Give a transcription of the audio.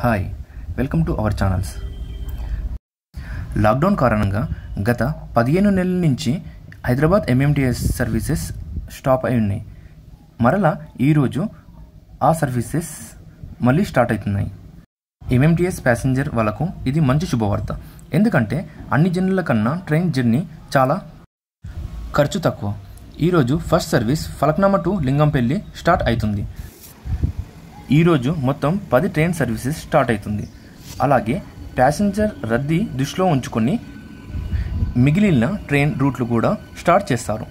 Hi welcome to our channels. Lockdown కారణంగా గత 15 నెలల నుంచి హైదరాబాద్ ఎంఎంటీఎస్ సర్వీసెస్ స్టాప్ అయి ఉన్నాయి. మరలా ఈరోజు ఆ సర్వీసెస్ మళ్ళీ స్టార్ట్ అవుతున్నాయి. ఎంఎంటీఎస్ ప్యాసింజర్ వాళ్ళకు ఇది మంచి శుభవార్త. ఎందుకంటే అన్ని జర్నీల కన్నా ట్రైన్ జర్నీ చాలా ఖర్చు తక్కువ. ఈరోజు first service Falaknuma to Lingampalli start అవుతుంది. ఈరోజు మొత్తం 10 ట్రైన్ సర్వీసెస్ స్టార్ట్ అవుతుంది. అలాగే ప్యాసింజర్ రద్దీ దృష్టిలో ఉంచుకొని మిగిలిన ట్రైన్ రూట్లు కూడా స్టార్ట్ చేస్తారు.